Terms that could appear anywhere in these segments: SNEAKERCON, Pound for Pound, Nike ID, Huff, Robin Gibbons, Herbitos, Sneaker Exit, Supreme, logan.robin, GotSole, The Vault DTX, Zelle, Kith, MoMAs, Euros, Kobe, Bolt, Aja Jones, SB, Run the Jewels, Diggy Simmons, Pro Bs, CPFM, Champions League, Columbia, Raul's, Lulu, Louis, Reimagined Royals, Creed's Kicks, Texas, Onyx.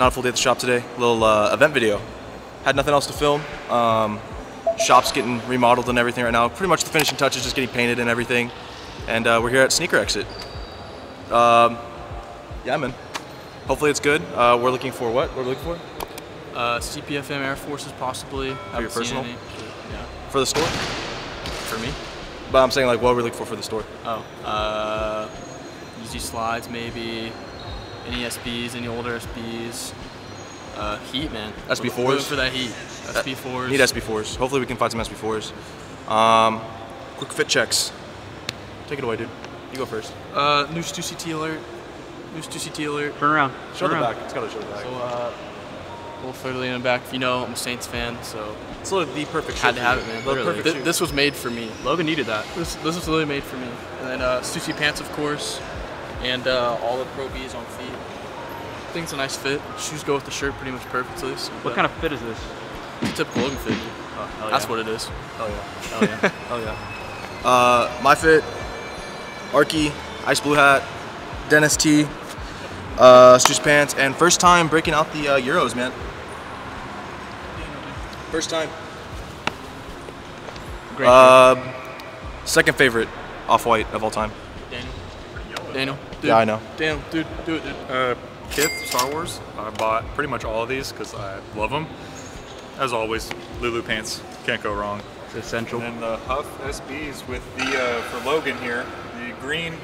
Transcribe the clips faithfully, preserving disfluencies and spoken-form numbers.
Not a full day at the shop today. Little uh, event video. Had nothing else to film. Um, shop's getting remodeled and everything right now. Pretty much the finishing touches, just getting painted and everything. And uh, we're here at Sneaker Exit. Um, yeah, man. Hopefully it's good. Uh, we're looking for what? What are we looking for? Uh, C P F M Air Forces, possibly. For your personal? Any. Yeah. For the store? For me? But I'm saying, like, what are we looking for for the store? Oh, uh, easy slides, maybe. Any S Bs, any older S Bs. Uh, heat, man. S B fours? We're looking for that heat. S B fours. Need S B fours. Hopefully we can find some S B fours. Um, quick fit checks. Take it away, dude. You go first. Uh, new Stussy T alert. New Stussy T alert. Turn around. Show the back. It's got to show the back. So, uh, little photo in the back. You know, I'm a Saints fan, so it's literally the perfect. Had to have it, man. Literally. Th this was made for me. Logan needed that. This this was literally made for me. And then uh, Stussy pants, of course, and uh, all the Pro Bs on feet. I think it's a nice fit. Shoes go with the shirt pretty much perfectly. So what kind of fit is this? It's a typical Logan fit. Oh, hell yeah. That's what it is. Oh yeah. Oh yeah. Oh yeah. Uh, my fit: Arky, ice blue hat, Dennis T, uh, Stussy pants, and first time breaking out the uh, Euros, man. First time. Great. Uh, second favorite off-white of all time. Daniel. Daniel. Dude. Yeah, I know. Daniel, dude, do it, dude. Uh, Kith, Star Wars. I bought pretty much all of these because I love them. As always, Lulu pants. Can't go wrong. It's essential. And then the Huff S Bs with the, uh, for Logan here, the green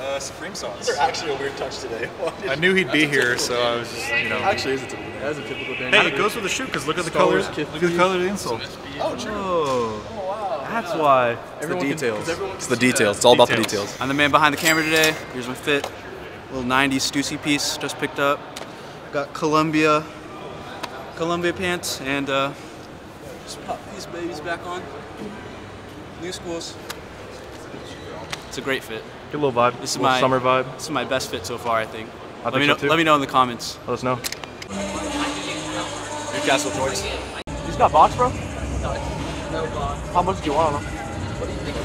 uh, Supreme socks. They're actually a weird touch today. I knew he'd be here, so game. I was just, you know. Actually, is a typical. That is a typical thing. Hey, it goes with the shoe because look at the colors. Look at the color of the insole. Oh, true. Oh, wow. That's yeah. why. It's everyone the details. Can, it's the details. It's all details. About the details. I'm the man behind the camera today. Here's my fit. Little nineties Stussy piece just picked up. Got Columbia, Columbia pants, and uh, just pop these babies back on. New schools. It's a great fit. Good little vibe. This is little my summer vibe. This is my best fit so far, I think. I let think me know. So too. Let me know in the comments. Let us know. Newcastle toys. He's got box, bro. No, no box. How much do you want on him? What do you think?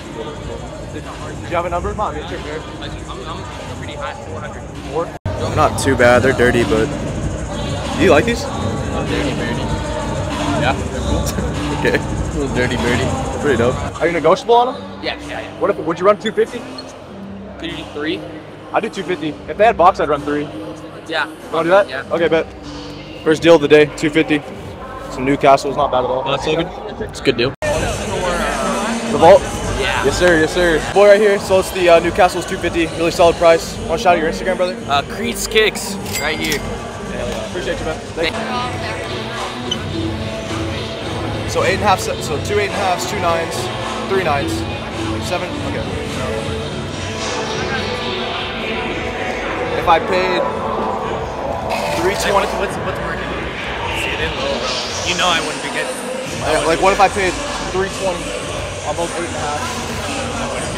Do you have a number, Mom? It's your beard. I'm, I'm pretty high, four hundred. Four? They're not too bad. They're dirty, but do you like these? Oh, dirty birdie. Yeah, they're cool. Okay. A little dirty birdie. Pretty dope. Are you negotiable on them? Yeah, yeah, yeah. What if? Would you run two fifty? Could you do three? I do two fifty. If they had box, I'd run three. Yeah. You want to do that? Yeah. Okay, bet. First deal of the day, two fifty. Some Newcastle, it's not bad at all. That's so good. It's a good deal. The Vault? Yeah. Yes, sir. Yes, sir. This boy right here, so it's the uh, Newcastle's two fifty. Really solid price. Want to shout out your Instagram, brother? Uh, Creed's Kicks, right here. Yeah. Appreciate you, man. Thank you. So eight and a half, so two eight and a halves, two nines, three nines, seven. Okay. If I paid three twenty, what's what's working? See it in low, bro. You know I wouldn't be getting. Yeah, like, what if I paid three twenty on both eight and a half?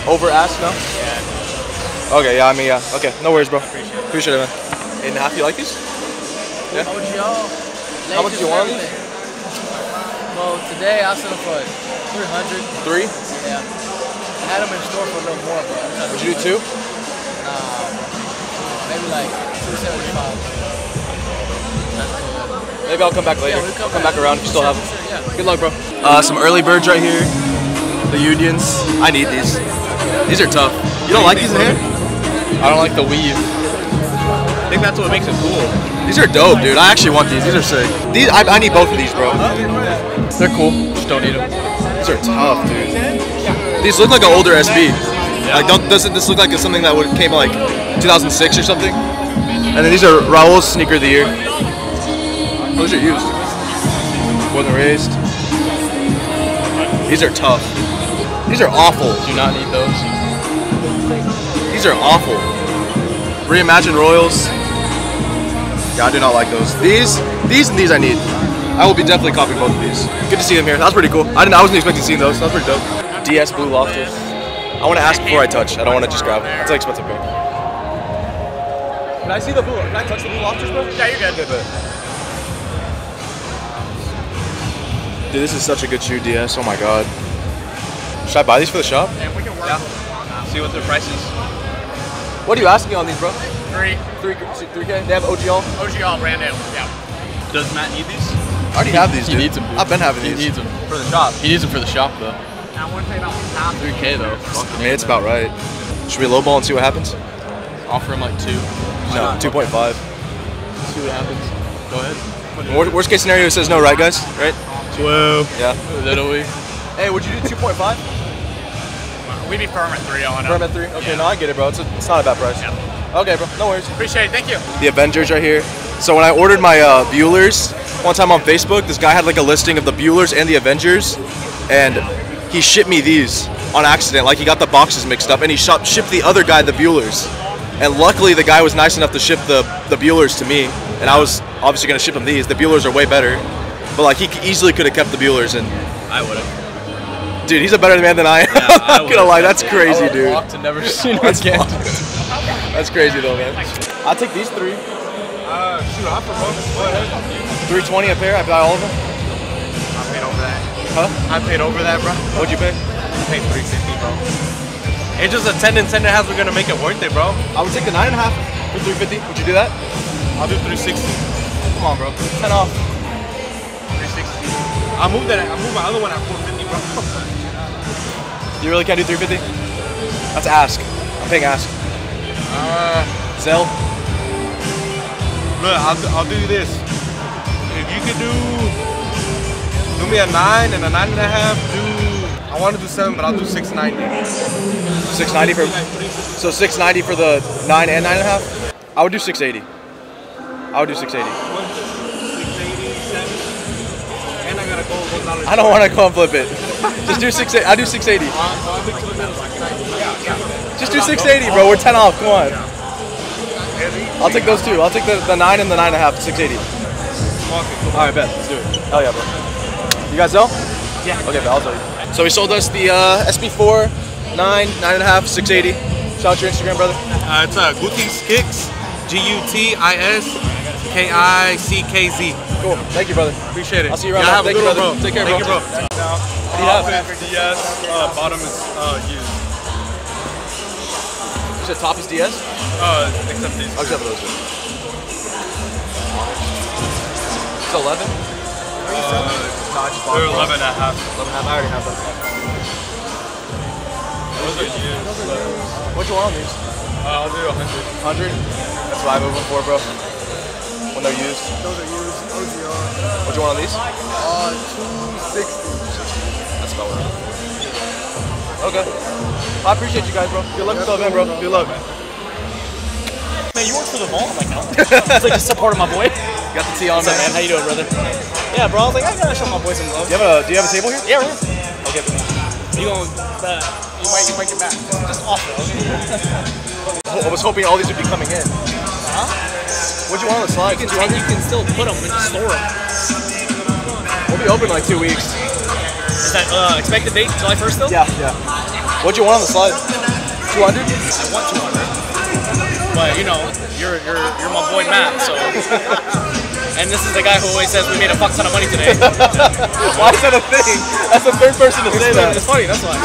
Over ask, no? Yeah. Okay, yeah, I mean, yeah. Okay, no worries, bro. Appreciate it. Appreciate it, man. Eight and a half, you like these? Yeah. O G L. How much do you want? Well, today I was selling for three hundred. Three? Yeah. I had them in store for a little more, bro. Would you do two? Nah. Maybe like two seventy-five. Maybe I'll come back later. Yeah, we'll come I'll come back, back around if you still have them. Good luck, bro. Uh, some early birds right here. The Unions. I need these. These are tough. You don't like these in here? I don't like the weave. I think that's what makes it cool. These are dope, dude. I actually want these. These are sick. These I, I need both of these, bro. They're cool. Just don't need them. These are tough, dude. These look like an older S B. Like, don't, doesn't this look like it's something that would came like two thousand six or something? And then these are Raul's Sneaker of the Year. Those are used. Wasn't raised. These are tough. These are awful. Do not need those. These are awful. Reimagined Royals. Yeah, I do not like those. These, these and these I need. I will be definitely copying both of these. Good to see them here. That was pretty cool. I didn't, I wasn't expecting to see those. That was pretty dope. D S Blue Lofters. I want to ask before I touch. I don't want to just grab. That's an expensive pick. Can I see the blue? Can I touch the blue Lofters, bro? Yeah, you're good. Good. Dude, this is such a good shoe, D S. Oh my god. Should I buy these for the shop? Yeah, if we can work. Yeah. See what the price is. What are you asking on these, bro? Three. Three, three K? They have O G L? O G L, brand new, yeah. Does Matt need these? I already he, have these, dude. He needs them, dude. I've been having he these. He needs them. For the shop. He needs them for the shop, though. I wouldn't say about top. three K, though. I mean, it's about right. Should we lowball and see what happens? Offer him, like, two. No, two point five. Okay. See what happens. Go ahead. Worst, worst case scenario, it says no, right, guys? Right? Whoa. Yeah. Literally. Hey, would you do two point five? We'd be firm at three, I want to. Firm at three? Okay, yeah. No, I get it, bro. It's, a, it's not a bad price. Yeah. Okay, bro. No worries. Appreciate it. Thank you. The Avengers are here. So when I ordered my uh, Buellers one time on Facebook, this guy had like a listing of the Buellers and the Avengers, and he shipped me these on accident. Like, he got the boxes mixed up, and he shop shipped the other guy the Buellers. And luckily, the guy was nice enough to ship the, the Buellers to me, and I was obviously going to ship him these. The Buellers are way better. But, like, he easily could have kept the Buellers, and I would have. Dude, he's a better man than I am. Yeah, I'm not gonna lie, that's crazy, dude. And never seen that's, that's crazy though, man. I'll take these three. Uh, shoot, I'll promote this. Go ahead. three twenty a pair, I buy all of them? I paid over that. Huh? I paid over that, bro. What'd you pay? I paid three fifty, bro. It's just a ten and ten and a half, we're gonna make it worth it, bro. I would take the nine and a half for three fifty. Would you do that? I'll do three sixty. Come on, bro. ten off. three sixty. I'll move that, I'll move my other one at four fifty, bro. You really can't do three fifty? That's ask. I'm paying ask. Uh, Zelle? Look, I'll, I'll do this. If you could do, do me a nine and a nine and a half, do, I want to do seven, but I'll do six ninety. six ninety for, so six ninety for the nine and nine and a half? I would do six eighty. I would do six eighty. I don't want to go and flip it. Just do six. I do six eighty. Just do six eighty, bro. We're ten off. Come on. I'll take those two. I'll take the, the nine and the nine and a half. Six eighty. All right, bet. Let's do it. Hell yeah, bro. You guys sell? Yeah. Okay, bet. I'll tell you. So he sold us the uh, S B four, nine, nine and a half, six eighty. Shout out your Instagram, brother. Uh, it's uh, Gutis Kicks. G U T I S. K I C K Z. Cool. Thank you, brother. Appreciate it. I'll see you around. Yeah, have Thank a good one, bro. Take care, Thank bro. Thank you, bro. Now, uh, yeah. D S, uh, bottom is uh, used. You said top is D S? Uh, except these. Except those two. It's eleven? Uh, they're eleven and a half. eleven and a half. I already have those. Those are used. What do you want on these? Uh, I'll do one hundred. one hundred? That's what I'm moving for, bro. When they're used? Those are used. O G R. What do you want on these? Uh, two sixty. That's about right. Okay. I appreciate you guys, bro. Good luck with yeah, stuff, man, bro. Good luck. Man, you work for the Vault? I'm like, no. It's like just supporting my boy. You got the tea on, man. man. How you doing, brother? Yeah, bro. I was like, I gotta show my boy some love. Do you have a, do you have a table here? Yeah, right here. Okay, bro. You gonna, uh, you might break your back. Just off, bro. I was hoping all these would be coming in. Huh? What'd you want on the slides? You can, you can still put them in the store. We'll be open in like two weeks. Is that uh, expected date? July first still? Yeah, yeah. What'd you want on the slides? two hundred? I want two hundred. But you know, you're you're you're my boy Matt, so. And this is the guy who always says we made a fuck ton of money today. Why is that a thing? That's the third person to say that. It's funny, that's why.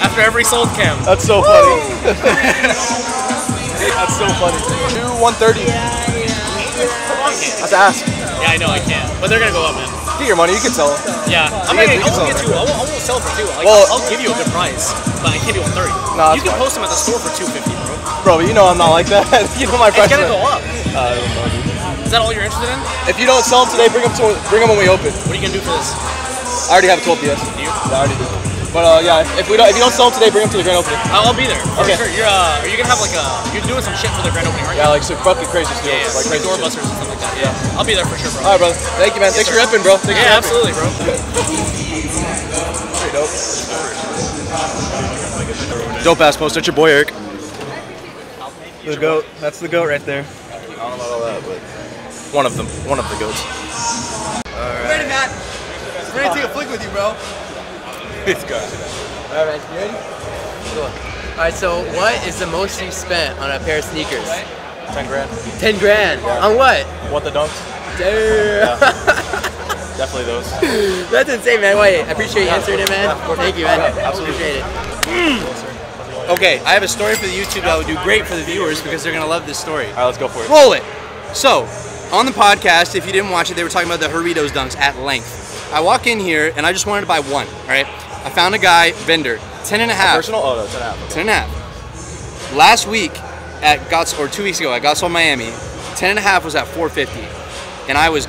After every sold cam. That's so funny. That's so funny. two one thirty. Yeah, yeah. That's an ask. Yeah, I know I can't. But they're gonna go up, man. Get your money. You can sell them. Yeah, I'm gonna. I won't get two. I won't sell for two. Like, well, I'll, I'll give you a good price, but I can't do one thirty. Nah, you can fine. Post them at the store for two fifty, bro. Bro, you know I'm not like that. You know my price. It's gonna go up. Uh, Is that all you're interested in? If you don't sell them today, bring them to bring them when we open. What are you gonna do for this? I already have a twelve P S. Do you? Yeah, I already do. But uh, yeah, if we don't, if you don't sell them today, bring them to the grand opening. I'll be there. For okay. Sure. You're uh, are you gonna have like a? You're doing some shit for the grand opening, aren't you? Yeah, like some fucking crazy stuff. Yeah, yeah, like crazy door busters and stuff like that. Yeah. yeah. I'll be there for sure, bro. All right, brother. Thank you, man. Yes, Thanks sir. for repping, bro. Thanks yeah, for absolutely, bro. Pretty dope. Dope ass post. That's your boy Eric. The goat. That's the goat right there. I don't know all that, but one of them. One of the goats. All right. Ready, Matt? Ready to take a flick with you, bro. It's good. All right, you ready? Cool. All right, so what is the most you've spent on a pair of sneakers? Ten grand. Ten grand? Yeah. On what? What, the dunks? Dude. Yeah. Definitely those. That's insane, man. Wait, I appreciate you answering it, man. Thank you, man. Absolutely. Appreciate it. Mm. Okay, I have a story for the YouTube that would do great for the viewers because they're going to love this story. All right, let's go for it. Roll it. So, on the podcast, if you didn't watch it, they were talking about the Herbitos dunks at length. I walk in here, and I just wanted to buy one, all right? I found a guy, vendor, ten and a half. A personal? Oh, no, ten and a half. Okay. ten and a half. Last week, at GotSole, or two weeks ago, at GotSole Miami, ten and a half was at four fifty, and I was...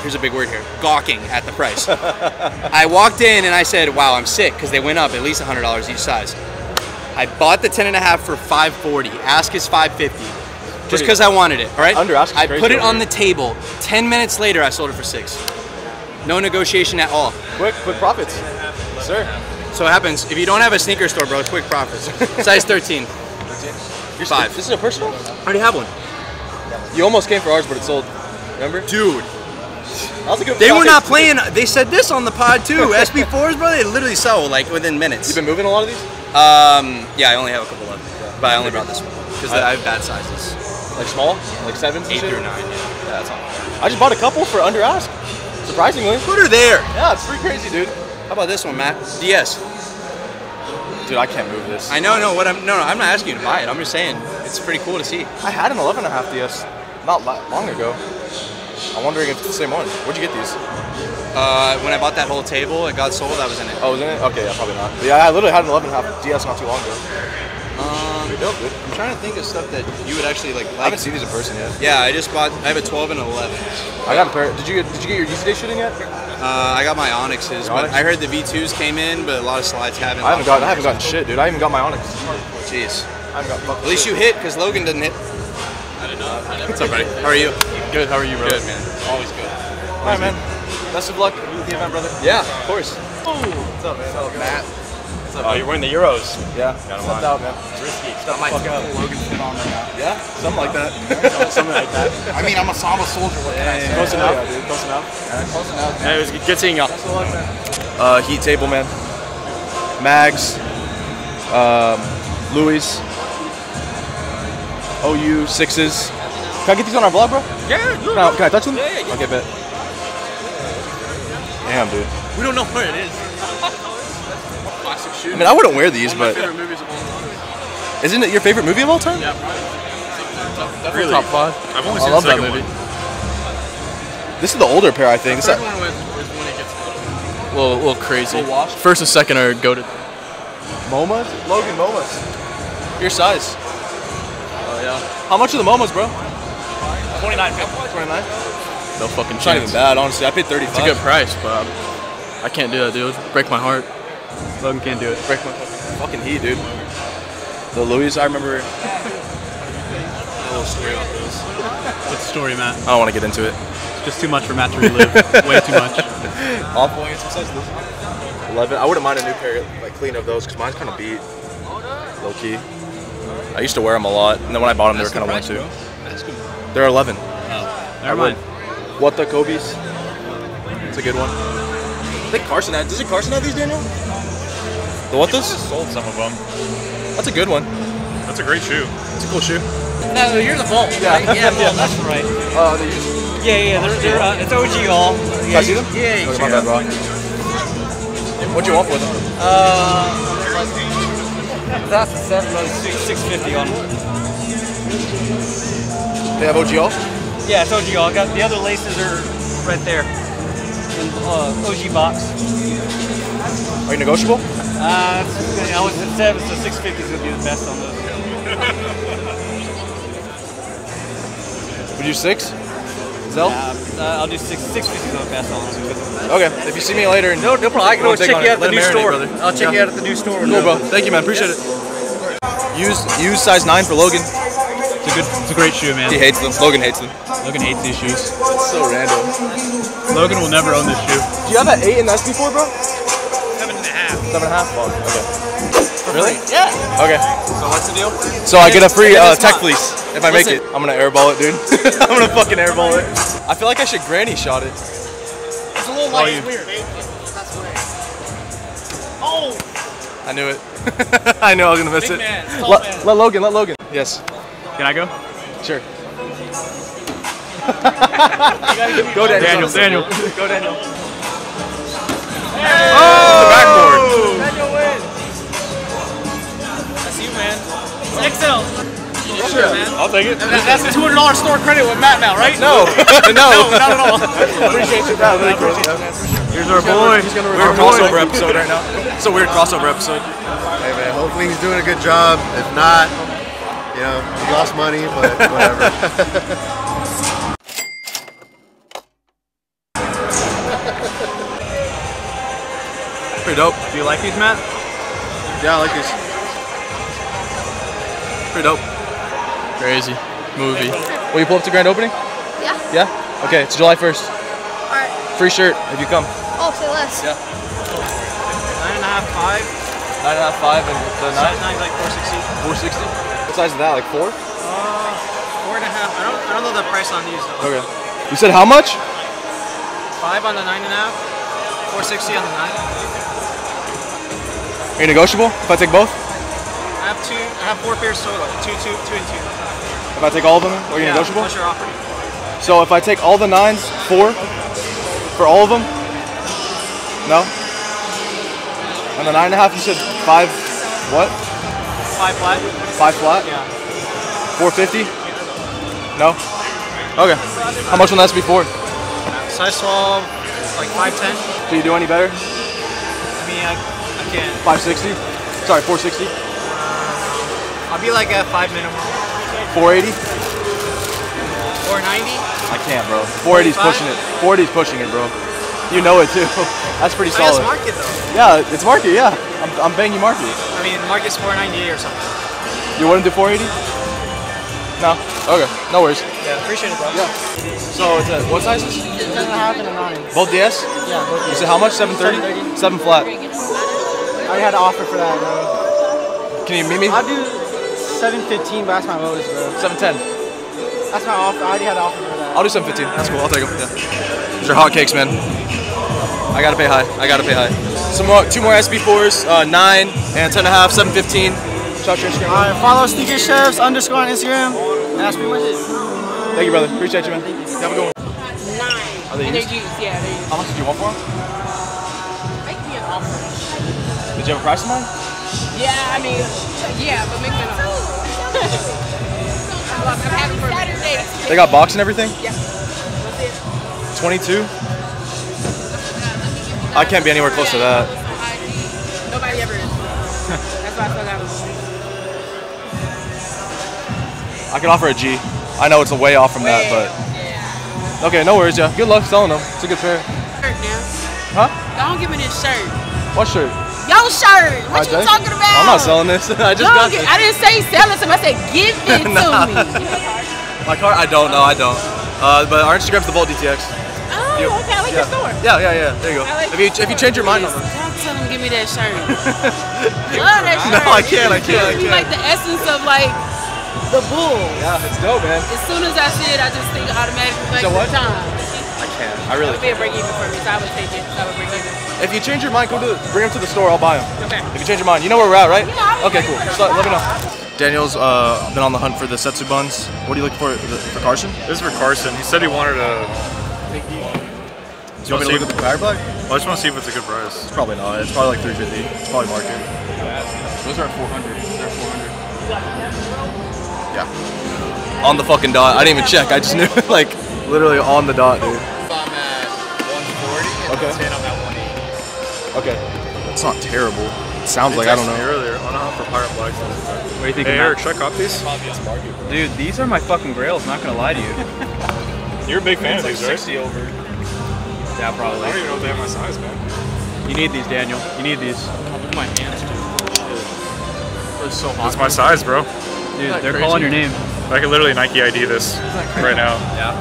Here's a big word here, gawking at the price. I walked in and I said, wow, I'm sick, because they went up at least one hundred dollars each size. I bought the ten and a half for five forty, ask is five fifty, just because I wanted it, all right? Under ask is crazy. I put it on the table. ten minutes later, I sold it for six. No negotiation at all. Quick, quick profits, sir. So it happens, if you don't have a sneaker store, bro, quick profits. Size thirteen. You're five. This is a personal? I already have one. You almost came for ours, but it sold, remember? Dude. They were not playing. They said this on the pod too. S B fours, bro, they literally sell like within minutes. You've been moving a lot of these? Um, yeah, I only have a couple left, yeah. But I only brought this one because I, I have bad sizes. Like small, like sevens, eight through nine. Yeah, yeah, that's all. I just bought a couple for under ask. Surprisingly, put her there. Yeah, it's pretty crazy, dude. How about this one, Matt? D S. Dude, I can't move this. I know, no. What I'm no, no. I'm not asking you to buy it. I'm just saying it's pretty cool to see. I had an eleven and a half D S not long ago. I'm wondering if it's the same one. Where'd you get these? Uh, when I bought that whole table, it got sold. I was in it. Oh, was in it? Okay, yeah, probably not. But yeah, I literally had an eleven and a half D S not too long ago. Um, pretty dope, dude. I'm trying to think of stuff that you would actually like. like. I haven't seen these in person yet. Yeah, I just bought. I have a twelve and an eleven. I got a pair. Did you get? Did you get your U C D shooting yet? Uh, I got my Onyxes, but Onyx? I heard the V twos came in, but a lot of slides haven't. I haven't got. I haven't gotten shit, dude. I haven't got my Onyx. Jeez. I haven't got. At least shit. You hit, because Logan didn't hit. I did not. I never What's up, buddy? How are you? Good, how are you, bro? Good, man. Always good. All right, man. Best of luck with the event, brother. Yeah, of course. Oh, what's up, man? What's up, Matt? What's up, oh, man? You're wearing the Euros. Yeah. Got him on. Out, man. It's risky. Step I might fuck out. Logan fit on right now. Yeah? Something like that. Something like that. I mean, I'm a Samba soldier. What can yeah, I say? Close enough. Yeah, close enough. Yeah, close enough, man. Hey, it was good seeing y'all. Best of luck, man. Uh, heat table, man. Mags. Um, Louis. O U sixes. Can I get these on our vlog, bro? Yeah, dude. No, can I touch them? Yeah, yeah, yeah. Okay, bet. Damn, dude. We don't know where it is. Classic shoe. I mean, I wouldn't wear these, but... One of my favorite movies of all time. Isn't it your favorite movie of all time? Yeah, probably. Definitely really? Top five. I've only seen the second movie. One. This is the older pair, I think. The third one was when it gets a little, little, little crazy. Little First and second are goated. MoMAs? Logan, MoMAs. Your size. Oh, uh, yeah. How much are the MoMAs, bro? twenty-nine. twenty-nine? No fucking chance. Not even bad, honestly. I paid thirty-five. It's a good price, but I can't do that, dude. Break my heart. Logan can't do it. Break my fucking heat, dude. The Louis, I remember. A little story about those. What's the story, Matt? I don't want to get into it. It's just too much for Matt to relive. Way too much. Off boy, it's size this. eleven. I wouldn't mind a new pair, like clean of those, because mine's kind of beat. Low key. I used to wear them a lot, and then when I bought them, that's they were kind of one too. They're eleven. Oh, never mind. What the Kobe's? It's a good one. I think Carson had. Does it Carson have these, Daniel? The what this? Sold some of them. That's a good one. That's a great shoe. It's a cool shoe. No, you're the Bolt. Yeah, right? Yeah, Bolt. That's right. Oh, uh, these. Yeah, yeah. They're, they're, uh, it's O G L. Can yeah, I see them? Yeah, yeah. Okay, my bad, bro. What'd you want for them? Uh, that's a set, bro. Six fifty on them. They have O G L? Yeah, it's O G L. Got, the other laces are right there in the uh, O G box. Are you negotiable? Uh, I was at seven, so six fifty is going to be the best on those. Would you six? Zelle? Yeah, uh, I'll do six. six fifty is going to be the best on those. Okay, if you see me later. And no, no problem. I can always check you out at the new store. I'll check you out at the new store. Cool, bro. Thank you, man. Appreciate it. Use, use size nine for Logan. It's a, good, it's a great shoe, man. He hates them. Logan hates them. Logan hates these shoes. It's so random. Logan will never own this shoe. Do you have an eight in the S B four, bro? Seven and a half. Seven and a half? Oh, okay. Really? Yeah. Okay. So what's the deal? So I get a free uh, tech fleece if I make it. I'm going to airball it, dude. I'm going to fucking airball it. I feel like I should granny shot it. It's a little light. It's weird. That's weird. Oh! I knew it. I knew I was going to miss it. Let, let Logan, let Logan. Yes. Can I go? Sure. Go Daniel. Daniel. Daniel. Go Daniel. Hey! Oh! The backboard. Daniel wins. X L. Oh, sure, man. I'll take it. That's a two hundred dollars store credit with Matt now, right? No. No, not at all. Appreciate you, bro. Really appreciate you. Here's our boy. We're a crossover episode right now. It's a weird crossover episode. Hey, man. Hopefully he's doing a good job. If not, you know, he lost money, but whatever. Pretty dope. Do you like these, Matt? Yeah, I like these. Pretty dope. Crazy movie. Will you pull up to grand opening? Yeah. Yeah? Okay, it's July first. Alright. Free shirt if you come. Oh, say less. Yeah. Nine and a half, five. Nine and a half, five, and the nine? Nine's like four sixty. four sixty? What size is that? Like four? Uh, four and a half. I don't, I don't know the price on these, though. Okay. You said how much? Five on the nine and a half, four sixty on the nine. Are you negotiable if I take both? I have two, I have four pairs total, two, two, two, and two. If I take all of them, are you yeah, negotiable? Plus your offer. So if I take all the nines, four, for all of them? No? And the nine and a half, you said five, what? Five flat. Five flat? Yeah. four fifty? No? Okay. How much on the S B four? Size twelve, like five ten. Can you do any better? I mean, I... five sixty? Sorry, four sixty? I'll be like at five minimum. four eighty? four ninety? I can't, bro. four eighty's pushing it. four eighty's pushing it, bro. You know it, too. That's pretty solid. It's market, though. Yeah, it's market, yeah. I'm, I'm banging market. I mean, market's four ninety-eight or something. You want to do four eighty? No? Okay, no worries. Yeah, appreciate it, bro. Yeah. So, it's a, what sizes? ten and a half and a nine. Both D S? Yeah, both D S. You said how much? seven thirty? seven thirty. seven flat. I had an offer for that, bro. Can you meet me? I'll do seven fifteen, but that's my lowest, bro. seven ten. That's my offer. I already had an offer for that. I'll do seven fifteen. That's cool. I'll take them. Yeah. These are hotcakes, man. I gotta pay high. I gotta pay high. Some more, two more S B fours, uh, nine and ten and a half, seven fifteen. Shout out your Instagram. All right, follow Sneaker Chefs underscore on Instagram. And ask me what it is. Thank you, brother. Appreciate you, man. Thank you. Have a good one. Nine. Are they and used? They're used. Yeah, they're used. How much did you want for them? Did you have a price in mind? Yeah, I mean, yeah, but make them a lot. They got box and everything? Yeah. twenty-two? I can't be anywhere close to that. Nobody ever is. That's why I thought that was. I can offer a G. I know it's a way off from that, but. Yeah. Okay, no worries, yeah. Good luck selling them. It's a good fair. Huh? Don't give me this shirt. What shirt? Yo shirt, what I you think? Talking about? I'm not selling this. I just got this. I didn't say sell it to me. I said give it nah. to me. My car? I don't know. I don't. Uh, but our Instagram's The Vault D T X. Oh, you, okay. I like yeah. your store. Yeah, yeah, yeah. There you go. Like if you store. if you change your mind on them, don't tell them give me that shirt. Love that shirt. No, I can't. I can't. It's like the essence of like the bull. Yeah, it's dope, man. As soon as I see it, I just think automatically like so what? The time. I can't. I really. It would be a break even for me. So I would take it. So I would break even. If you change your mind, go to the, bring them to the store. I'll buy them. Okay. If you change your mind, you know where we're at, right? Yeah, okay, cool. So, let me know. Daniel's uh, been on the hunt for the Setsu buns. What are you looking for? For Carson? This is for Carson. He said he wanted a. Do you want me to look at the tire block? Well, I just want to see if it's a good price. It's probably not. It's probably like three fifty. It's probably market. Those are at four hundred. They're four hundred. Yeah. On the fucking dot. I didn't even check. I just knew, like, literally on the dot, dude. I'm at one forty. Okay. I'm at one eighty. Okay. It's not terrible. It sounds like, I don't know. Earlier, on a for Pirate Black. What do you think? Hey, Eric, should I cop these? Dude, these are my fucking grails, not gonna lie to you. You're a big fan of these, right? sixty over. Yeah, probably. I don't even know if they have my size, man. You need these, Daniel. You need these. Look at my hands, dude. Shit. That's so hot. That's my size, bro. Dude, they're calling your name. I could literally Nike I D this right now. Yeah.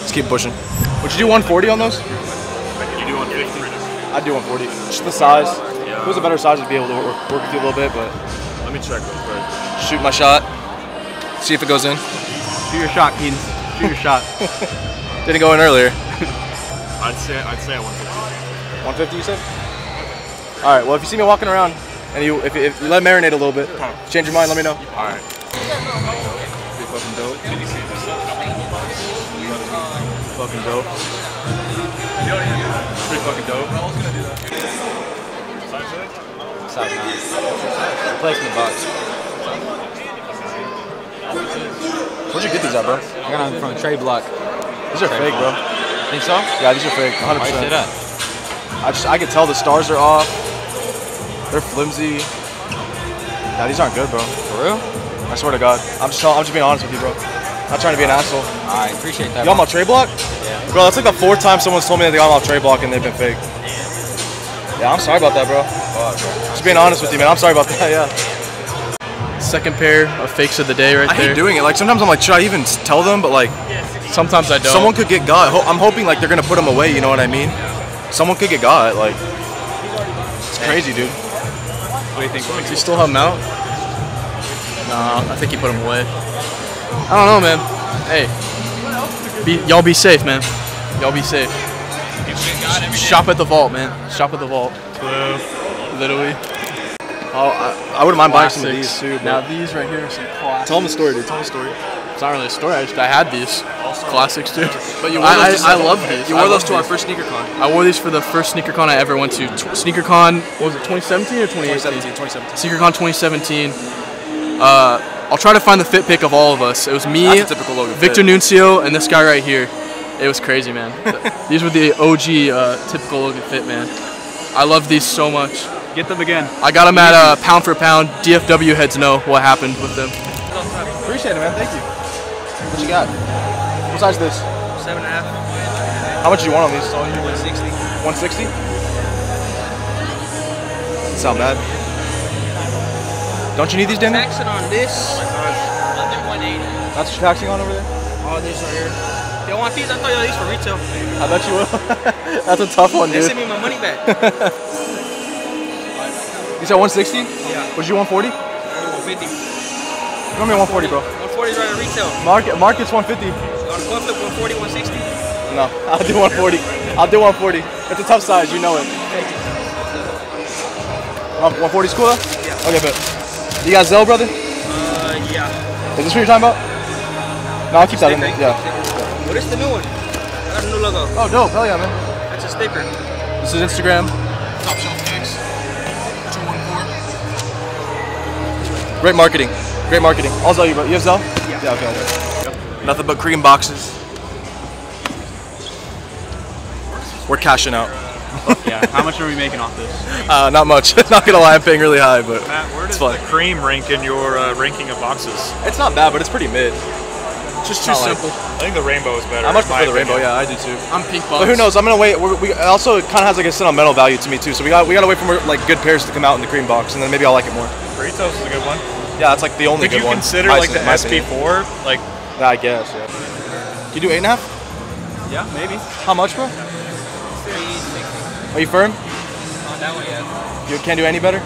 Let's keep pushing. Would you do one forty on those? Would you do one fifty? I do one forty. Just the size. Yeah. If it was a better size, I'd be able to work, work with you a little bit, but. Let me check real quick. Shoot my shot. See if it goes in. Shoot your shot, Keaton. Shoot your shot. Didn't go in earlier. I'd say I'd say at one fifty. one fifty, you said? All right. Well, if you see me walking around and you if, if you let it marinate a little bit, change your mind, let me know. All right. Fucking dope. Fucking dope. Pretty fucking dope. I was gonna do that. Size nine. Replacement box. Where'd you get these at, bro? I got them from Trade Block. These are trade fake, block. bro. Think so? Yeah, these are fake. one hundred percent. Why you say that? I just I could tell the stars are off. They're flimsy. Nah, these aren't good, bro. For real? I swear to God. I'm just I'm just being honest with you, bro. Not trying to be an asshole. I appreciate that. You on my Trade Block? Yeah. Bro, that's like the fourth time someone's told me that they got on my Trade Block and they've been fake. Yeah, I'm sorry about that, bro. Oh, bro. Just being honest with you, man. I'm sorry about that. Yeah. Second pair of fakes of the day, right I there. I hate doing it. Like sometimes I'm like, should I even tell them? But like, sometimes I don't. Someone could get got. I'm hoping like they're gonna put them away. You know what I mean? Someone could get got. Like, it's crazy, dude. What do you think? Does he still have them out? Nah, I think he put them away. I don't know, man. Hey, y'all be safe, man. Y'all be safe. Shop at the Vault, man. Shop at the Vault. Hello. Literally. Oh, I, I wouldn't mind classics. buying some of these too. Now these right here are some classics. Tell them a story, dude. Tell them a story. It's not really a story. I just I had these also, classics too. But you wore I, those. I, I love these. You wore those to these. our first sneaker con. I wore these for the first sneaker con I ever went to. Tw sneaker con. What was it? twenty seventeen or twenty eighteen? twenty seventeen. Sneaker con twenty seventeen. Uh. I'll try to find the fit pick of all of us. It was me, That's a typical logo Victor fit. Nuncio, and this guy right here. It was crazy, man. These were the O G uh, typical logo fit, man. I love these so much. Get them again. I got them at uh, Pound for Pound. D F W heads know what happened with them. Appreciate it, man. Thank you. What you got? What size is this? Seven and a half. How much do you want on these? one sixty. one sixty? Doesn't sound bad. Don't you need these, Damon? Taxing on this. Oh my gosh. one eighty. That's what you're taxing on over there? Oh, these right here. They want these? I thought you had these for retail. I bet you will. That's a tough one, dude. They sent me my money back. You said one sixty? Yeah. Was you one forty? one fifty. You want me one forty, bro? one forty is right at retail. Market, market's one fifty. On a flip, one forty, one sixty? No, I'll do one forty. I'll do one forty. It's a tough size, you know it. one forty's cool, though? Yeah. Okay, but. You got Zelle, brother? Uh, yeah. Is this what you're talking about? No, I'll keep that in there. Yeah. What is the new one? I got a new logo. Oh, dope. Hell yeah, man. That's a sticker. This is Instagram. Top Shelf Kicks. two one four. Great marketing. Great marketing. I'll Zelle you, bro. You have Zelle? Yeah. Yeah, okay. okay. Nothing but cream boxes. We're cashing out. Yeah, how much are we making off this? Uh, not much. Not gonna lie, I'm paying really high, but Matt, where does it's fun. the cream rank in your uh, ranking of boxes? It's not bad, but it's pretty mid. Just too simple. Like, I think the rainbow is better. I much prefer the rainbow. Yeah, I do too. I'm pink box. But who knows? I'm gonna wait. We're, we also it kind of has like a sentimental value to me too. So we got we gotta wait for more, like good pairs to come out in the cream box, and then maybe I'll like it more. Herbitos is a good one. Yeah, that's like the only Could good one. Could you consider my like the S B four? Like, I guess. Yeah. Can you do eight and a half? Yeah, maybe. How much, bro? Are you firm? On that one, yeah. You can't do any better? I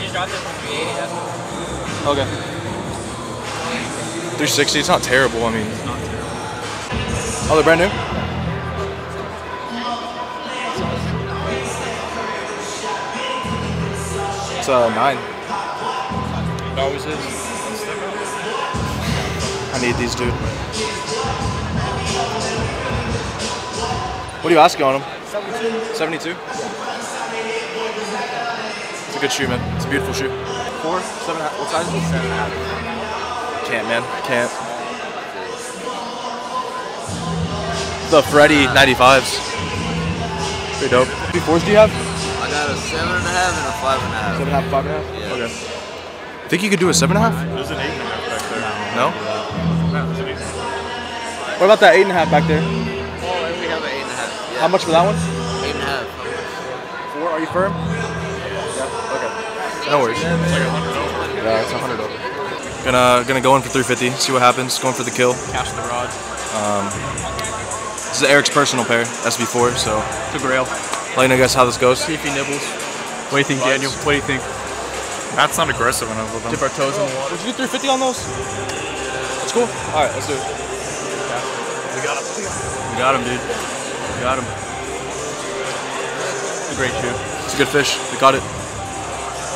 just dropped it from three eighty, that's what. Okay. three sixty, it's not terrible, I mean. It's not terrible. Oh, they're brand new? It's a nine. It always is. I need these, dude. What are you asking on them? seventy-two? Yeah. It's a good shoe, man. It's a beautiful shoe. Four? Seven and a half? What size is it? Seven and a half. Can't, man. Can't. The Freddy ninety-fives. Pretty dope. How many fours do you have? I got a seven and a half and a five and a half. Seven and a half, five and a half? Yeah. Okay. Think you could do a seven and a half? There's an eight and a half back there. No? No, there's an eight and a half. What about that eight and a half back there? Oh, and we have an eight and a half. Yeah. How much for that one? Four, are you firm? Yeah, okay. No worries. It's like a hundred over. Yeah, it's a hundred over. Gonna, gonna go in for three fifty, see what happens. Going for the kill. Cash the rod. Um, this is Eric's personal pair, S B four, so. It's a grail. Letting you guess how this goes. See if he nibbles. What do you think, Lights. Daniel? What do you think? That's not aggressive enough with them. Dip our toes in the water. Did you do three fifty on those? That's cool. Alright, let's do it. We got him. We got him, dude. We got him. Great shoe. It's a good fish. We got it. We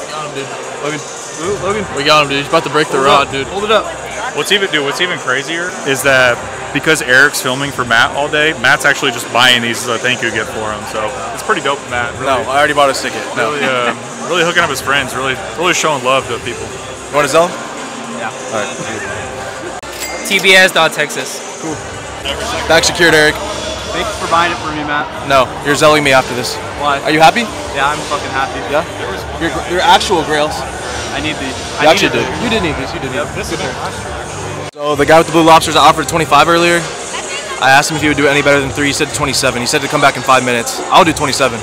got him, dude. Logan. Ooh, Logan. We got him, dude. He's about to break the rod, dude. Hold it up. What's even, dude, what's even crazier is that because Eric's filming for Matt all day, Matt's actually just buying these as a thank you gift for him. So it's pretty dope, Matt. Really. No, I already bought his ticket. No. Really, uh, really hooking up his friends. Really really showing love to people. You want to sell him? Yeah. All right. T B S dot Texas. Cool. Back secured, Eric. Thanks for buying it for me, Matt. No, you're selling me after this. Why? Are you happy? Yeah, I'm fucking happy. Yeah? Your, your actual grails. I need these. You I actually did. These. You did need these. You did yep. need these. So the guy with the blue lobsters I offered twenty-five earlier. I asked him if he would do any better than three. He said twenty-seven. He said to come back in five minutes. I'll do twenty-seven.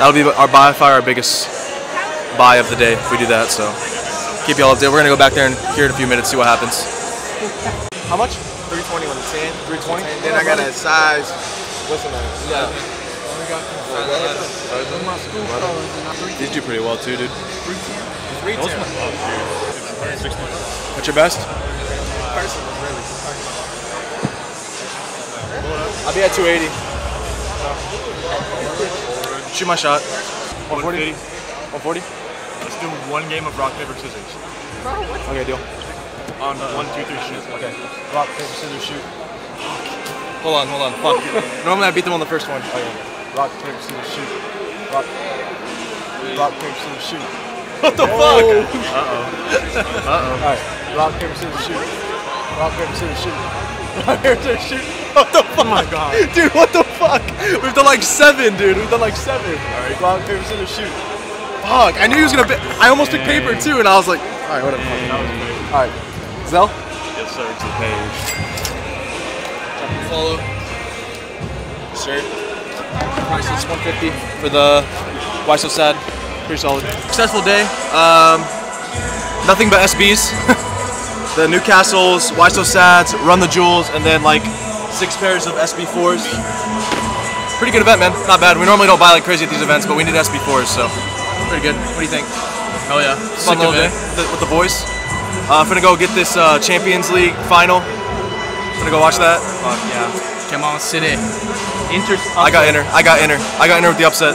That'll be our by far our biggest buy of the day if we do that. So keep y'all updated. We're gonna go back there and hear in a few minutes, see what happens. How much? three twenty on the ten. three twenty. And then I got a size. What's the name? Yeah. These do pretty well too, dude. What's your best? Personal, really. I'll be at two eighty. Shoot my shot. one forty. one forty. Let's do one game of rock paper scissors. Okay, deal. On one, two, three, shoot. Okay. Rock paper scissors shoot. Hold on, hold on. Fuck. Normally I beat them on the first one. Okay. Rock paper scissors shoot. Rock. Rock paper scissors shoot. What the oh. fuck? Uh oh. Uh oh. All right. Rock paper scissors shoot. Rock paper scissors shoot. Rock paper scissors shoot. What the fuck? Oh my god. Dude, what the fuck? We've done like seven, dude. We've done like seven. Alright. Rock, paper, scissors, shoot. Fuck. I knew he was gonna. I almost picked paper too, and I was like, alright, whatever. Alright. Zelle? Yes, sir. It's a page. Follow. Sir. Price is one fifty for the Why So Sad. Pretty solid. Successful day. Um, nothing but S Bs. The Newcastles, Why So Sads, Run the Jewels, and then like six pairs of S B fours. Pretty good event, man. Not bad. We normally don't buy like crazy at these events, but we did S B fours, so pretty good. What do you think? Hell yeah. Fun little day with the boys. Uh, I'm gonna go get this uh, Champions League final. I'm gonna go watch that. Fuck yeah. Come on, City. Inter. I got Inter. I got Inter. I got Inter with the upset.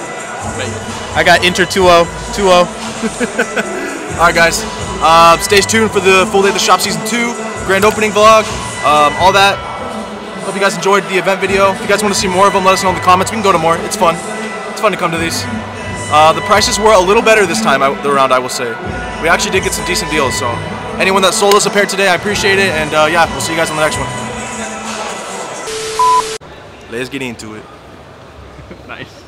Wait. I got Inter two oh. two oh. Alright, guys. Uh, stay tuned for the full day of the shop season two, grand opening vlog, um, all that. Hope you guys enjoyed the event video. If you guys want to see more of them, let us know in the comments. We can go to more. It's fun. It's fun to come to these. Uh, the prices were a little better this time I, the round, I will say. We actually did get some decent deals, so anyone that sold us a pair today, I appreciate it, and uh, yeah, we'll see you guys on the next one. Let's get into it. Nice.